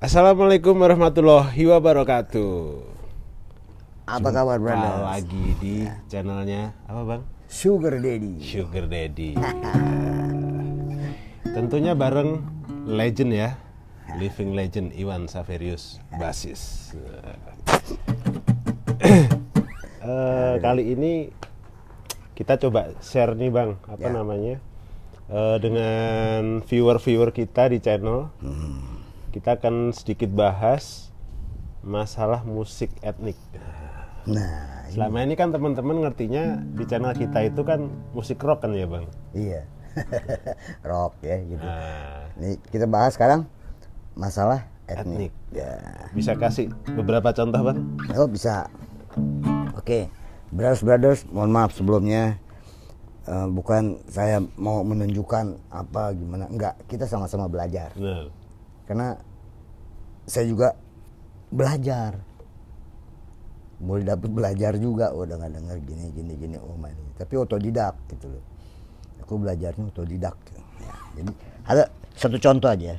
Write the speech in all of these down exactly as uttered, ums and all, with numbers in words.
Assalamualaikum warahmatullahi wabarakatuh. Apa kabar, Brandon? Lagi di channelnya apa, Bang? Sugar Daddy. Sugar Daddy. Tentunya bareng legend ya, living legend Iwan Xaverius, basis. uh, kali ini kita coba share nih, Bang, apa ya. namanya uh, dengan viewer-viewer kita di channel. Hmm. Kita akan sedikit bahas masalah musik etnik. Nah, selama ini, ini kan teman-teman ngertinya di channel kita itu kan musik rock kan ya, Bang? Iya, rock ya gitu. Nah, nih kita bahas sekarang masalah etnik. etnik. Ya. Bisa kasih beberapa contoh, Bang? Oh bisa. Oke, okay. Brothers Brothers, mohon maaf sebelumnya. Uh, bukan saya mau menunjukkan apa gimana, enggak. Kita sama-sama belajar. Benar. Karena saya juga belajar, mulai dapet belajar juga, udah nggak denger gini gini gini oh man. Tapi otodidak gitu loh, aku belajarnya otodidak. Ya, jadi ada satu contoh aja.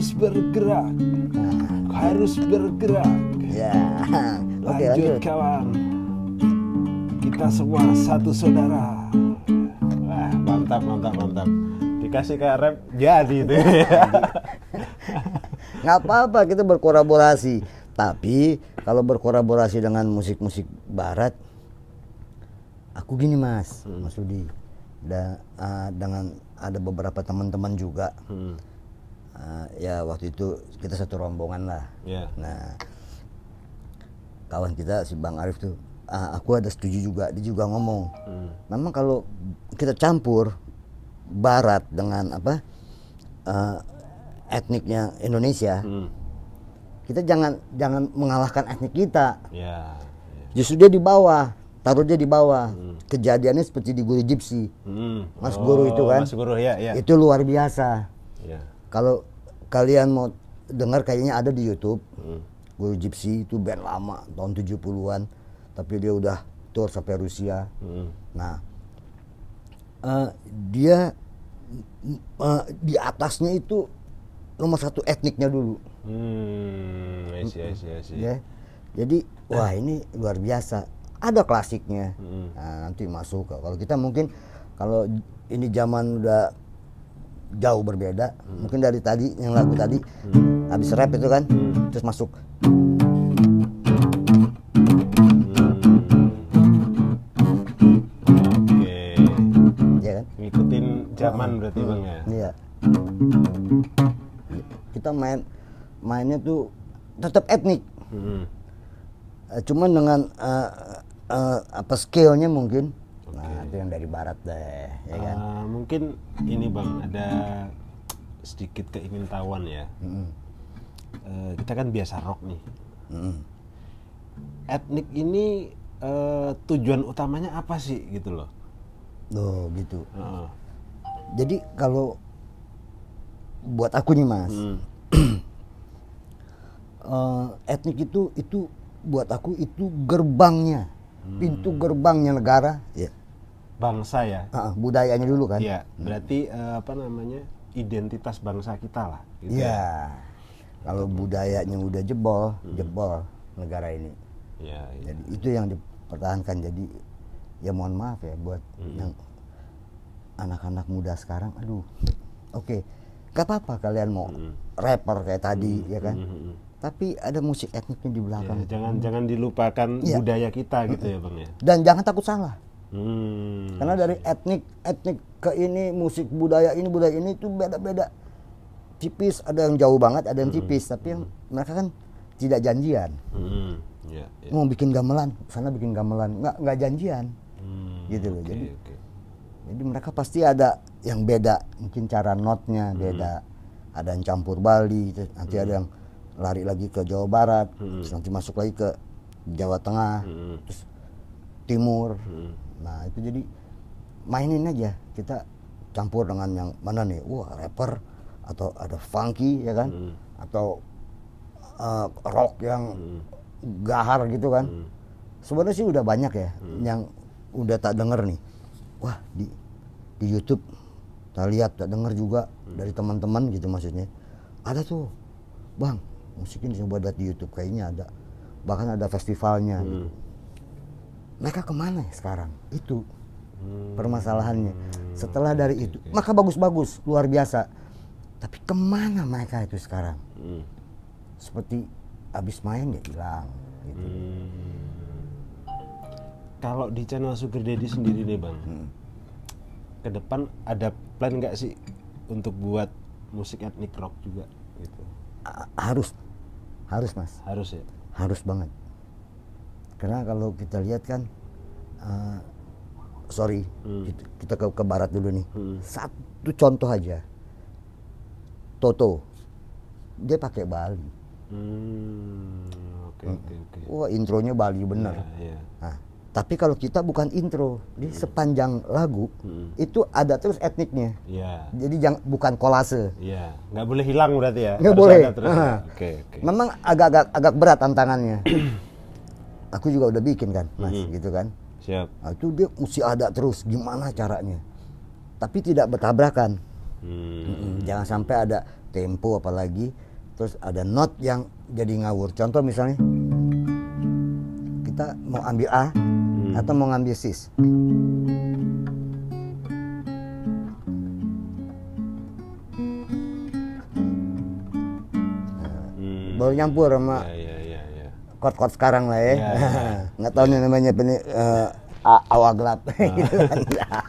Harus bergerak, nah. harus bergerak. Ya, lanjut, okay, lanjut kawan. Kita semua satu saudara. Wah, mantap, mantap, mantap. Dikasih ke rap jadi itu. Nggak apa-apa, kita berkolaborasi. Tapi kalau berkolaborasi dengan musik-musik Barat, aku gini mas, hmm. Mas Udi, da, uh, dengan ada beberapa teman-teman juga. Hmm. Uh, ya waktu itu kita satu rombongan lah. Yeah. Nah, kawan kita si Bang Arif tuh, uh, aku ada setuju juga, dia juga ngomong. Mm. Memang kalau kita campur Barat dengan apa uh, etniknya Indonesia, mm. kita jangan jangan mengalahkan etnik kita. Yeah. Yeah. Justru dia di bawah, taruh dia di bawah. Mm. Kejadiannya seperti di Guruh Gipsy, mm. Mas oh, Guruh itu kan, Mas Guruh, ya, ya. Itu luar biasa. Yeah. Kalau kalian mau dengar kayaknya ada di YouTube. Hmm. Guruh Gipsy itu band lama tahun tujuh puluhan, tapi dia udah tour sampai Rusia. Hmm. Nah, uh, dia uh, di atasnya itu nomor satu etniknya dulu. Hmm, I see, I see, I see. Ya. Jadi wah ini luar biasa. Ada klasiknya. Hmm. Nah, nanti masuk. Kalau kita mungkin kalau ini zaman udah jauh berbeda, hmm. mungkin dari tadi yang lagu tadi, hmm. habis rap itu kan, hmm. terus masuk, hmm. oke, ya kan? Ngikutin zaman berarti, hmm. Bang ya. Iya. Kita main mainnya tuh tetap etnik, hmm. cuman dengan uh, uh, apa skillnya mungkin. Nah, itu yang dari Barat deh, ya kan? Uh, mungkin ini Bang, ada sedikit keingintahuan ya. Mm. Uh, kita kan biasa rock nih. Mm. Etnik ini uh, tujuan utamanya apa sih gitu loh? Loh gitu. Uh. Jadi kalau buat aku nih mas, mm. uh, etnik itu itu buat aku itu gerbangnya, mm. pintu gerbangnya negara. Yeah. Bangsa ya, uh, budayanya dulu kan. Iya, berarti uh, apa namanya identitas bangsa kita lah. Gitu ya, ya. Kalau budayanya udah jebol, hmm. jebol negara ini. Ya, ya. Jadi itu yang dipertahankan. Jadi ya mohon maaf ya buat hmm. yang anak-anak muda sekarang. Aduh, oke, okay. Gak apa-apa kalian mau hmm. rapper kayak tadi, hmm. ya kan. Hmm. Tapi ada musik etniknya di belakang. Ya, jangan hmm. jangan dilupakan ya. budaya kita gitu hmm. ya Bang ya. Dan jangan takut salah. Hmm. Karena dari etnik etnik ke ini, musik budaya ini budaya ini itu beda-beda tipis, ada yang jauh banget, ada yang tipis, hmm. tapi yang mereka kan tidak janjian. Hmm. Yeah, yeah. Mau bikin gamelan, sana bikin gamelan, nggak nggak janjian, hmm. gitu loh. Okay, jadi, okay. jadi mereka pasti ada yang beda, mungkin cara notnya beda, hmm. ada yang campur Bali, nanti hmm. ada yang lari lagi ke Jawa Barat, hmm. terus nanti masuk lagi ke Jawa Tengah, hmm. terus timur. Hmm. Nah itu jadi mainin aja, kita campur dengan yang mana nih, wah rapper atau ada funky ya kan, hmm. atau uh, rock yang hmm. gahar gitu kan. Hmm. Sebenarnya sih udah banyak ya hmm. yang udah tak denger nih. Wah di di YouTube tak lihat, tak denger juga hmm. dari teman-teman gitu maksudnya. Ada tuh, bang, musik ini coba lihat di YouTube kayaknya ada, bahkan ada festivalnya. Hmm. Gitu. Mereka kemana ya sekarang? Itu hmm. permasalahannya. Hmm. Setelah dari okay, itu, okay. maka bagus-bagus, luar biasa. Tapi kemana mereka itu sekarang? Hmm. Seperti abis main ya hilang. Gitu. Hmm. Kalau di channel Sugar Daddy sendiri nih bang, hmm. ke depan ada plan nggak sih untuk buat musik etnik rock juga? Gitu. Harus, harus mas. Harus ya. Harus banget. Karena kalau kita lihat kan, uh, sorry, hmm. kita, kita ke, ke barat dulu nih. Hmm. Satu contoh aja, Toto, dia pakai Bali. Hmm, oke, oke, oke. Wah intronya Bali bener. Ya, ya. Nah, tapi kalau kita bukan intro, di hmm. sepanjang lagu hmm. itu ada terus etniknya. Ya. Jadi jangan, bukan kolase. Iya, nggak boleh hilang berarti ya. Nggak boleh. Ada terus. Nah. Okay, okay. Memang agak-agak agak berat tantangannya. Aku juga udah bikin kan, mas, mm-hmm. gitu kan. Siap. Nah, itu dia mesti ada terus, gimana caranya. Tapi tidak bertabrakan. Mm-hmm. Jangan sampai ada tempo apalagi, terus ada note yang jadi ngawur. Contoh misalnya, kita mau ambil A, mm. atau mau ngambil sis. Nah, mm. baru nyampur sama... Yeah, yeah. Kot-kot sekarang lah ya, ya, ya. nggak tahu nih namanya peni, uh, awal gelap. Gitu kan.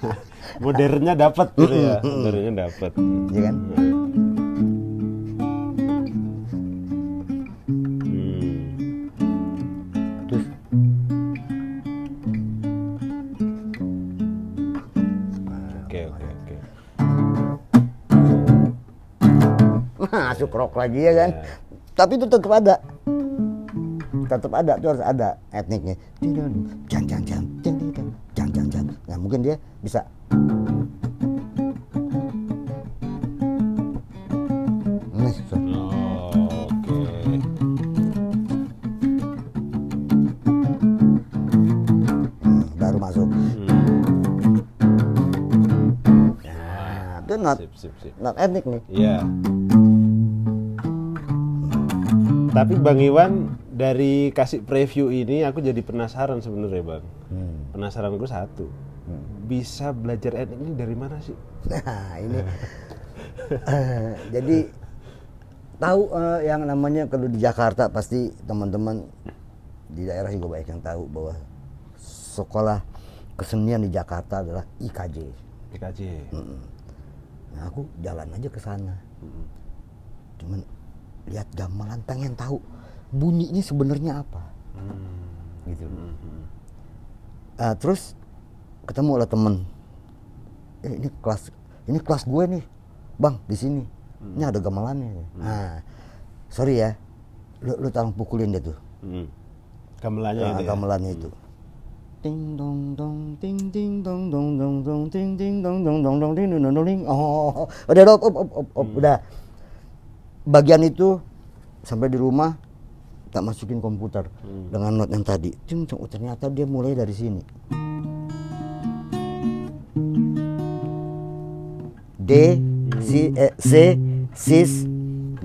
Modernnya dapat gitu ya, modernnya dapat, ya kan? Hmm. Terus, oke oke oke. Masuk rock lagi ya kan, ya. Tapi itu tetap ada. Tetap ada, itu harus ada etniknya. Jang jang jang, jang jang jang jang. Nah mungkin dia bisa. Nah, so. Oh, oke. Okay. Hmm, baru masuk. Hmm. Nah, itu not, sip, sip, sip. not etnik nih. Iya. Yeah. Tapi Bang Iwan, dari kasih preview ini aku jadi penasaran sebenarnya bang. Hmm. Penasaran gue satu, hmm. bisa belajar etnik ini dari mana sih? Nah ini, uh, jadi tahu uh, yang namanya kalau di Jakarta pasti teman-teman di daerah juga banyak yang tahu bahwa sekolah kesenian di Jakarta adalah I K J. I K J. Mm-mm. Nah aku jalan aja ke sana, mm-mm. cuman lihat gamelan pengen tahu. Bunyinya sebenarnya apa, hmm. gitu. Hmm. Uh, terus ketemu lah temen, eh, ini kelas, ini kelas gue nih, bang di sini, hmm. ini ada gamelannya. Hmm. Nah, sorry ya, lu, lu tolong pukulin deh tuh. Hmm. Gamelannya nah, itu. Gamelannya ya? Itu. Ting dong dong, ting ting dong dong dong dong, ting ting dong dong dong dong, ting dong dong dong. Oh, udah, op op op op, udah. Bagian itu sampai di rumah. Tak masukin komputer hmm. dengan note yang tadi. Oh, ternyata dia mulai dari sini. D, hmm. si, eh, C, sis,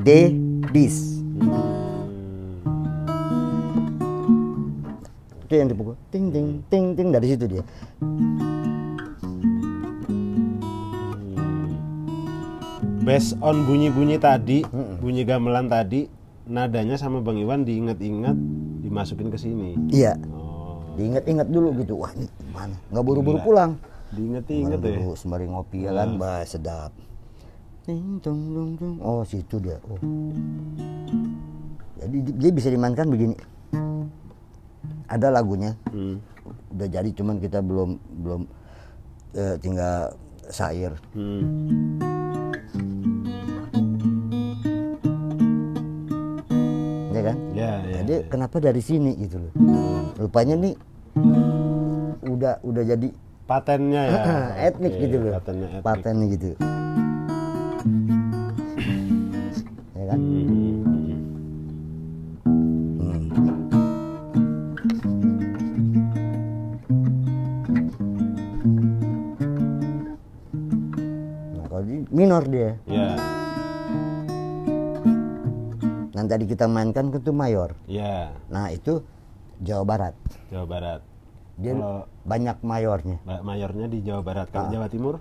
D, dis. Itu yang dipukul. Ting, ting, ting, ting dari situ dia. Based on bunyi-bunyi tadi, hmm. bunyi gamelan tadi. Nadanya sama Bang Iwan diingat-ingat dimasukin ke sini. Iya. Oh. Diingat-ingat dulu gitu. Wah, ini mana? Enggak buru-buru pulang. Diingat-ingat ya. Dulu sembari ngopi ya kan, bah sedap. Ting tong tong tong. Oh, situ dia. Oh. Jadi dia bisa dimainkan begini. Ada lagunya. Hmm. Udah jadi cuman kita belum belum eh, tinggal syair. Hmm. Kan? Ya, ya, jadi ya. Kenapa dari sini gitu loh? Rupanya nih udah udah jadi patennya ya. Etnik okay, gitu loh. Patennya etnik. Patennya gitu. Ya kan? Hmm. Minor dia. Iya. Yeah. Nah tadi kita mainkan itu mayor. Iya. Yeah. Nah itu Jawa Barat. Jawa Barat. Dia kalau banyak mayornya. Banyak mayornya di Jawa Barat. Kalau nah, Jawa Timur?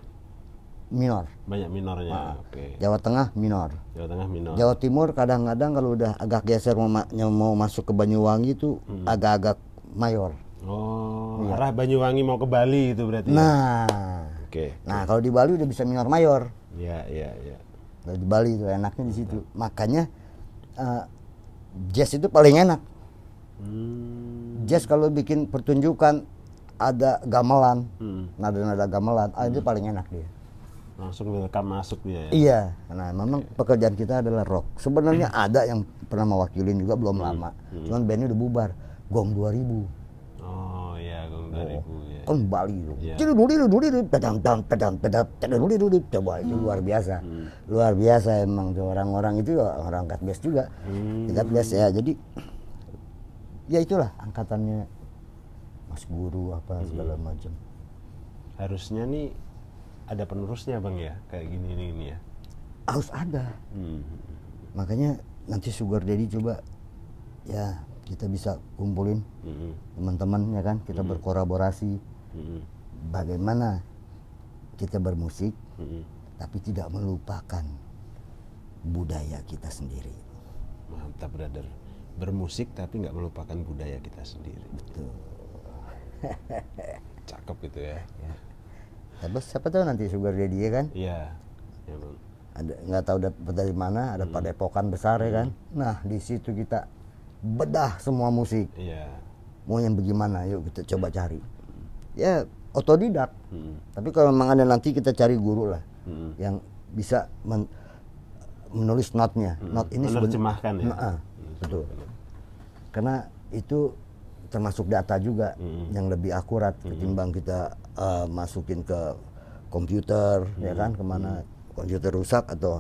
Minor. Banyak minornya. Nah, okay. Jawa Tengah minor. Jawa Tengah minor. Jawa Timur kadang-kadang kalau udah agak geser mau, ma mau masuk ke Banyuwangi itu agak-agak hmm. mayor. Oh. Ya. Arah Banyuwangi mau ke Bali itu berarti. Nah. Ya? Oke. Okay. Nah kalau di Bali udah bisa minor mayor. Ya, ya, ya. Nah, di Bali itu enaknya di situ. Makanya uh, jazz itu paling enak. Hmm. Jazz kalau bikin pertunjukan ada gamelan, hmm. nada-nada gamelan, hmm. ah, itu paling enak dia. Langsung direkam masuk dia. Ya? Iya. Nah, memang okay. pekerjaan kita adalah rock. Sebenarnya hmm. ada yang pernah mewakilin juga belum hmm. lama. Hmm. Cuman bandnya udah bubar. Gong dua ribu. Oh iya, Gong dua ribu. Kan Bali itu, pedang pedang pedang pedang coba itu luar biasa, hmm. luar biasa emang orang-orang itu orang angkat bes juga, hmm. angkat bes ya jadi ya itulah angkatannya Mas Guru apa hmm. segala macam. Harusnya nih ada penerusnya bang ya kayak gini ini, ini ya. Harus ada, hmm. makanya nanti Sugar Daddy coba ya kita bisa kumpulin hmm. teman-teman ya kan kita hmm. berkolaborasi. Bagaimana kita bermusik, mm-hmm. tapi tidak melupakan budaya kita sendiri. Mantap brother, bermusik tapi nggak melupakan budaya kita sendiri. Betul. Cakep gitu ya. Ya. Tapi siapa tahu nanti Sugar Daddy ya kan? Iya. Ya, ada nggak tahu dari mana, ada mm-hmm. padepokan besar ya kan? Mm-hmm. Nah di situ kita bedah semua musik. Iya. Mau yang bagaimana? Yuk kita coba cari. Ya otodidak, hmm. tapi kalau memang ada nanti kita cari guru lah hmm. yang bisa men menulis notnya, hmm. not ini menerjemahkan ya, nah, hmm. betul, hmm. karena itu termasuk data juga hmm. yang lebih akurat hmm. ketimbang kita uh, masukin ke komputer hmm. ya kan kemana hmm. komputer rusak atau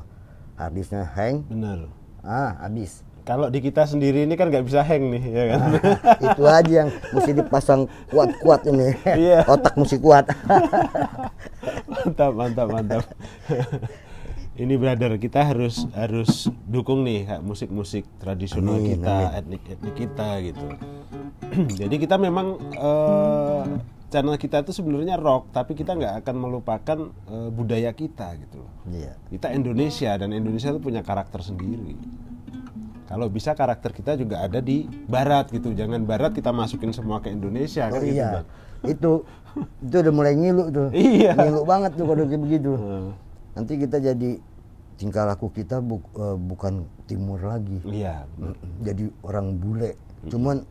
harddisknya hang, benar, ah habis. Kalau di kita sendiri ini kan nggak bisa hang nih, ya kan? Nah, itu aja yang mesti dipasang kuat-kuat ini, yeah. otak mesti kuat. Mantap, mantap, mantap. Ini brother, kita harus harus dukung nih musik-musik tradisional amin, kita, amin. etnik-etnik kita gitu. Jadi kita memang uh, channel kita itu sebenarnya rock, tapi kita nggak akan melupakan uh, budaya kita gitu. Yeah. Kita Indonesia dan Indonesia itu punya karakter sendiri. Kalau bisa karakter kita juga ada di barat gitu, jangan barat kita masukin semua ke Indonesia. Oh kan iya, gitu, itu itu udah mulai ngilu tuh, iya. ngilu banget tuh kalau kayak begitu. Hmm. Nanti kita jadi tingkah laku kita bu, uh, bukan timur lagi, iya, jadi orang bule, cuman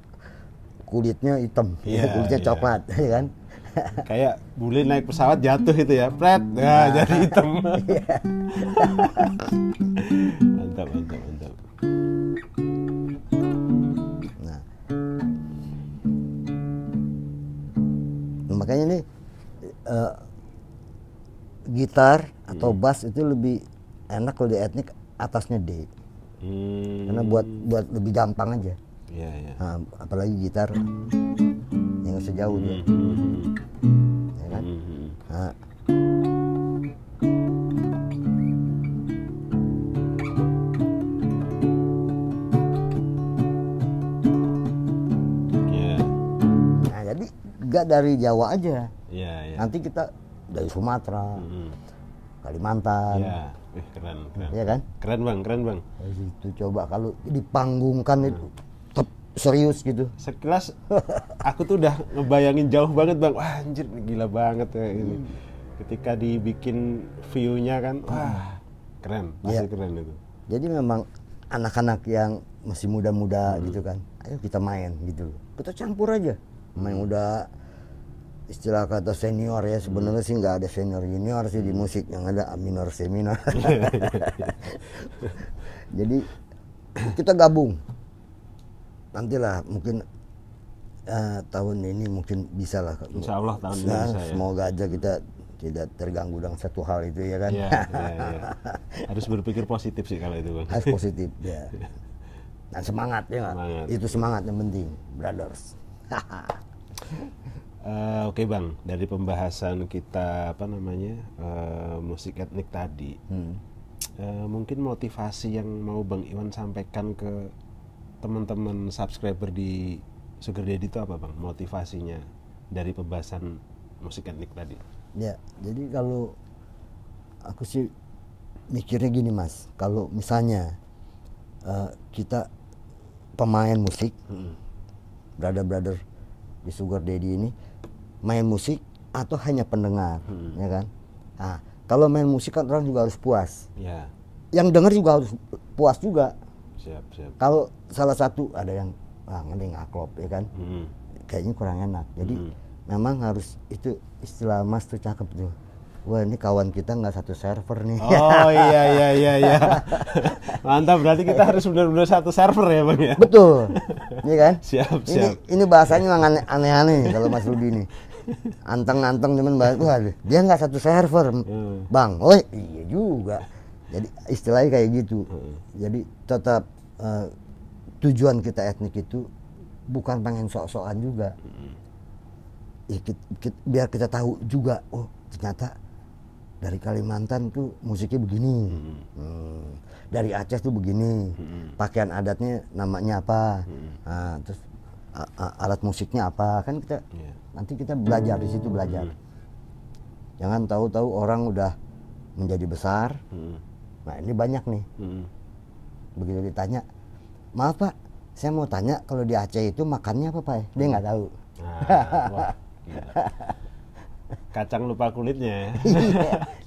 kulitnya hitam, iya, kulitnya iya. coklat, ya kan? Kayak bule naik pesawat jatuh itu ya, pret, nah, nah. jadi hitam. Mantap, mantap, mantap. Nah, makanya nih uh, gitar atau hmm. bass itu lebih enak kalau di etnik atasnya D, hmm. karena buat buat lebih gampang aja. Ya, ya. Nah, apalagi gitar yang sejauh dia, hmm. ya kan? Hmm. Nah. Gak dari Jawa aja, ya, ya. nanti kita dari Sumatera, mm-hmm. Kalimantan, ya. Wih, keren, keren. Ya kan? Keren bang, keren bang. Itu coba kalau dipanggungkan hmm. itu tep, serius gitu. Sekilas aku tuh udah ngebayangin jauh banget bang, wah anjir gila banget ya ini. Hmm. Ketika dibikin view-nya kan, wah keren, pasti ya. Keren itu. Jadi memang anak-anak yang masih muda-muda hmm. gitu kan, ayo kita main gitu, kita campur aja. Main udah istilah kata senior ya sebenarnya hmm. sih nggak ada senior junior sih di musik yang ada minor senior. Jadi kita gabung nantilah mungkin uh, tahun ini mungkin bisa lah. Insya Allah tahun ini bisa, semoga ya. Aja kita tidak terganggu dengan satu hal itu ya kan. Ya, ya, ya. Harus berpikir positif sih kalau itu, Bang. Harus positif ya. Dan semangat ya kan? Semangat. Itu semangat yang penting, brothers. Uh, Oke okay Bang, dari pembahasan kita apa namanya uh, musik etnik tadi, hmm. uh, mungkin motivasi yang mau Bang Iwan sampaikan ke teman-teman subscriber di Sugar Daddy itu apa Bang? Motivasinya dari pembahasan musik etnik tadi? Ya, jadi kalau aku sih mikirnya gini Mas, kalau misalnya uh, kita pemain musik, hmm. brother-brother di Sugar Daddy ini main musik atau hanya pendengar, hmm. ya kan? Nah, kalau main musik kan orang juga harus puas. Ya. Yang dengar juga harus puas juga. Siap, siap. Kalau salah satu ada yang ah, ngeding aklop, ya kan? Hmm. Kayaknya kurang enak. Jadi hmm. memang harus itu istilah Mas tuh cakep tuh. Wah ini kawan kita nggak satu server nih. Oh iya iya iya iya. Mantap, berarti kita harus benar-benar satu server ya Bang ya. Betul. Iya kan? Siap ini, siap. Ini bahasanya memang aneh-aneh kalau Mas Rudi nih. Anteng-anteng cuman bahas, wah dia nggak satu server hmm. Bang. Oh iya juga. Jadi istilahnya kayak gitu. Hmm. Jadi tetap uh, tujuan kita etnik itu bukan pengen sok-sokan juga. Hmm. Ya, kita, kita, biar kita tahu juga. Oh ternyata dari Kalimantan tuh musiknya begini, hmm. Hmm. dari Aceh tuh begini, hmm. pakaian adatnya namanya apa, hmm. nah, terus alat musiknya apa, kan kita yeah. nanti kita belajar di situ belajar. Hmm. Jangan tahu-tahu orang udah menjadi besar, hmm. nah ini banyak nih, hmm. begitu ditanya, maaf Pak, saya mau tanya kalau di Aceh itu makannya apa Pak? Dia nggak tahu. Ah, wah, kacang lupa kulitnya.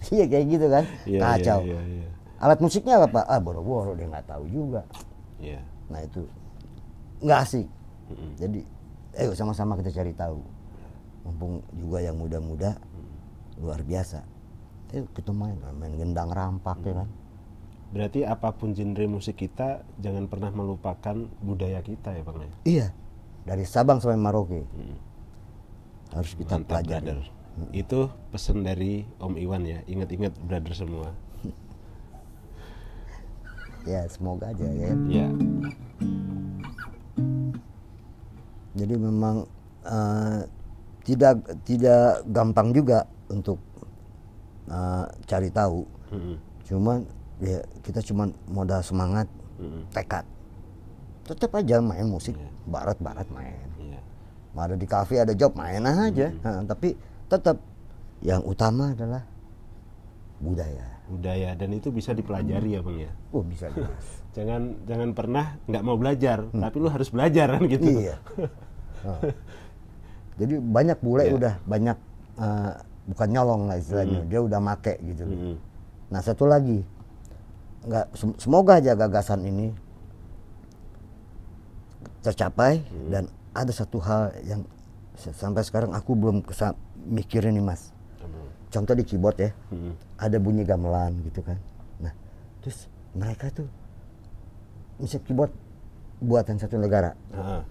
Iya kayak gitu kan, yeah, kacau. Yeah, yeah, yeah. Alat musiknya apa Pak? Ah boro-boro dia nggak tahu juga. Yeah. Nah itu nggak asik. Mm-hmm. Jadi, ayo sama-sama kita cari tahu. Mumpung juga yang muda-muda mm. luar biasa. Ayo kita main, main gendang rampak mm. ya kan. Berarti apapun genre musik kita jangan pernah melupakan budaya kita ya Bang ya. Iya, dari Sabang sampai Merauke mm. harus kita mantap, pelajari. Brother. Itu pesan dari Om Iwan ya, ingat-ingat brother semua. Ya semoga aja ya. Ya. Jadi memang uh, tidak tidak gampang juga untuk uh, cari tahu. Mm-hmm. Cuman ya kita cuman modal semangat, mm-hmm. tekad. Tetap aja main musik yeah. barat-barat main. Yeah. Ada di kafe ada job main aja. Mm-hmm. Nah, tapi tetap yang utama adalah budaya. Budaya dan itu bisa dipelajari ya Bang ya. Oh bisa. jangan jangan pernah nggak mau belajar, hmm. tapi lu harus belajar kan gitu. Iya. Oh. Jadi banyak bule yeah. udah banyak uh, bukan nyolong lah istilahnya, hmm. dia udah make gitu. Hmm. Nah satu lagi, nggak semoga aja gagasan ini tercapai hmm. dan ada satu hal yang sampai sekarang aku belum kesam, mikirin nih Mas. hmm. Contoh di keyboard ya, hmm. ada bunyi gamelan gitu kan. Nah terus mereka tuh musik keyboard buatan satu negara, uh-huh.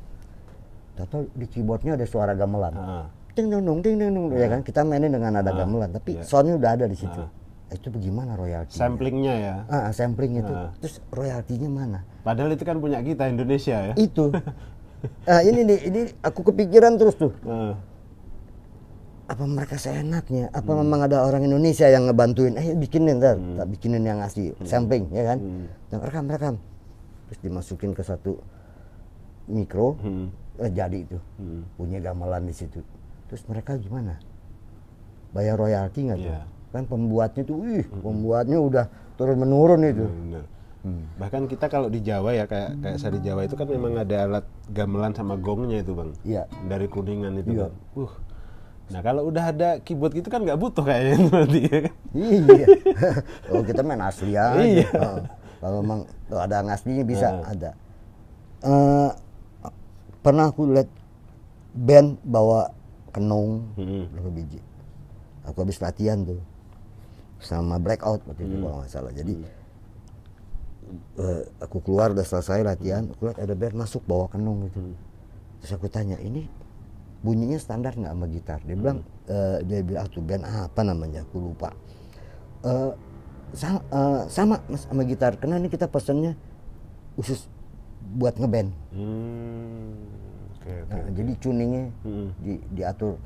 atau di keyboardnya ada suara gamelan, uh-huh. ting dong dong ting dong dong, uh-huh. ya kan kita mainin dengan ada uh-huh. gamelan, tapi yeah. soundnya udah ada di situ. uh-huh. Itu bagaimana royaltinya? Samplingnya ya, ah, sampling itu, uh-huh. terus royaltinya mana? Padahal itu kan punya kita Indonesia ya. Itu. Nah, ini nih, ini aku kepikiran terus tuh. Uh. Apa mereka seenaknya? Apa hmm. memang ada orang Indonesia yang ngebantuin? Eh bikinin ntar, hmm. tak bikinin yang asli, hmm. sampling ya kan? Hmm. Dan rekam-rekam, terus dimasukin ke satu mikro, hmm. eh, jadi itu hmm. punya gamelan di situ. Terus mereka gimana? Bayar royalti nggak yeah. tuh? Kan pembuatnya tuh, ih, hmm. pembuatnya udah turun menurun itu. Hmm, Hmm. Bahkan kita kalau di Jawa ya kayak kayak saya di Jawa itu kan memang ada alat gamelan sama gongnya itu Bang. Iya. Dari Kuningan itu. Iya. Kan. Uh. Nah kalau udah ada keyboard gitu kan nggak butuh kayaknya nanti ya kan. Iya. Oh kita main asli aja. Iya. Oh, kalau memang oh, ada yang aslinya bisa nah. ada. Uh, pernah aku lihat band bawa kenong berapa hmm. biji. Aku habis latihan tuh sama Blackout waktu itu hmm. kalau nggak salah. Jadi hmm. Uh, aku keluar udah selesai latihan, aku lihat ada band masuk bawa kenong gitu. Terus aku tanya, ini bunyinya standar nggak sama gitar. Dia bilang, hmm. uh, dia bilang tuh band apa namanya, aku lupa. Uh, sama, uh, sama sama gitar, karena ini kita pesennya khusus buat ngeband. Hmm. Okay, okay, nah, okay. Jadi tuningnya hmm. di, diatur,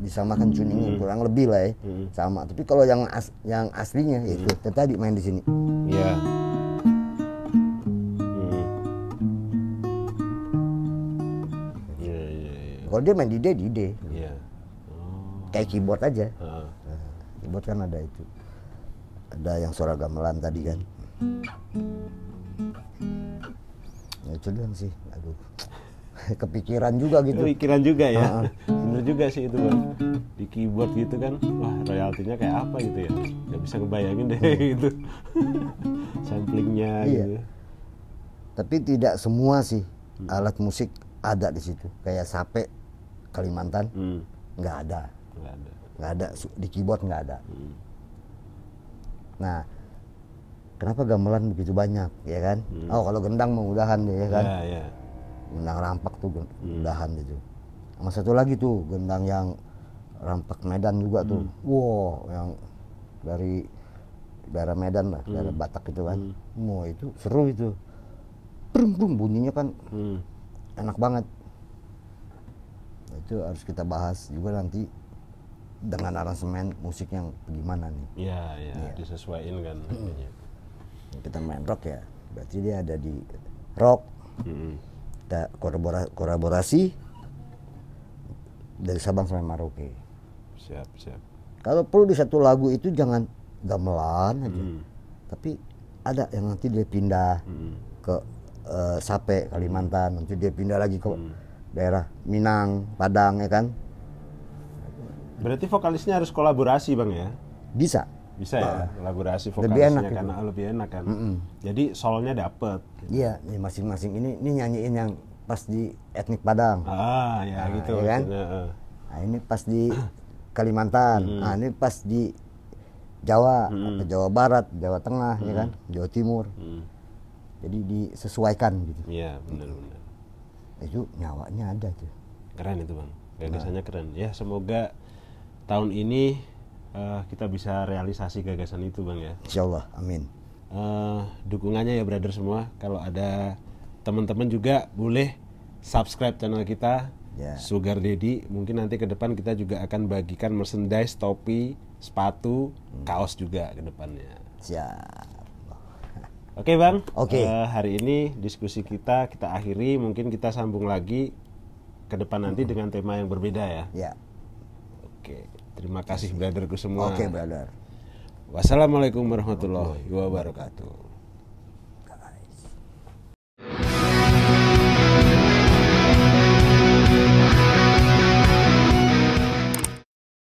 disamakan tuningnya hmm. kurang lebih lah ya, hmm. sama. Tapi kalau yang as, yang aslinya hmm. itu tadi main di sini. Iya. Yeah. Kalau dia main di D, di D. Yeah. Oh. Kayak keyboard aja. Uh. Nah, keyboard kan ada itu. Ada yang suara gamelan tadi kan. Ya itu doang sih. Aduh. Kepikiran juga gitu. Kepikiran juga ya. Uh -uh. Bener juga sih itu, Bang. Di keyboard gitu kan. Wah, royaltinya kayak apa gitu ya. Gak bisa ngebayangin deh uh. gitu. Samplingnya iya. gitu. Tapi tidak semua sih hmm. alat musik ada di situ. Kayak sape Kalimantan hmm. nggak ada, nggak ada, nggak ada di keyboard, nggak ada. Hmm. Nah, kenapa gamelan begitu banyak, ya kan? Hmm. Oh, kalau gendang mudahan deh, ya kan? Yeah, yeah. Gendang rampak tuh mudahan hmm. gitu. Sama satu lagi tuh gendang yang rampak Medan juga tuh, hmm. wow, yang dari daerah Medan lah, hmm. daerah Batak gitu kan. Mau hmm. oh, itu seru itu, brum-brum bunyinya kan. Hmm. Enak banget. Itu harus kita bahas juga nanti dengan aransemen musik yang gimana nih. Iya, iya, ya. Disesuaikan kan. Hmm. Kita main rock ya, berarti dia ada di rock. Hmm. Kita kolaborasi, kolaborasi dari Sabang sampai Merauke. Siap, siap. Kalau perlu di satu lagu itu jangan gamelan aja. Hmm. Tapi ada yang nanti dia pindah hmm. ke Uh, sape Kalimantan, nanti dia pindah lagi ke hmm. daerah Minang, Padang, ya kan. Berarti vokalisnya harus kolaborasi, Bang, ya? Bisa. Bisa ya, uh, kolaborasi vokalisnya lebih enak, karena itu lebih enak kan. Mm-mm. Jadi soalnya dapet. Iya, gitu. Masing-masing ini ini nyanyiin yang pas di etnik Padang. Ah, ya nah, gitu. Ya kan? Uh. Nah, ini pas di Kalimantan, hmm. nah, ini pas di Jawa, hmm. Jawa Barat, Jawa Tengah, hmm. ya kan, Jawa Timur. Hmm. Jadi disesuaikan gitu. Iya, benar-benar. Itu nyawanya ada tuh. Keren itu, Bang. Gagasannya nah. keren. Ya, semoga tahun ini uh, kita bisa realisasi gagasan itu, Bang, ya. Insyaallah, amin. Uh, dukungannya ya, brother semua. Kalau ada teman-teman juga boleh subscribe channel kita, yeah. Sugar Daddy. Mungkin nanti ke depan kita juga akan bagikan merchandise, topi, sepatu, hmm. kaos juga ke depannya. Siap. Oke, Bang, okay. uh, hari ini diskusi kita kita akhiri, mungkin kita sambung lagi ke depan nanti mm-hmm. dengan tema yang berbeda ya. Yeah. Oke, okay. terima kasih brotherku semua. Oke, okay, brother. Wassalamualaikum warahmatullahi wabarakatuh.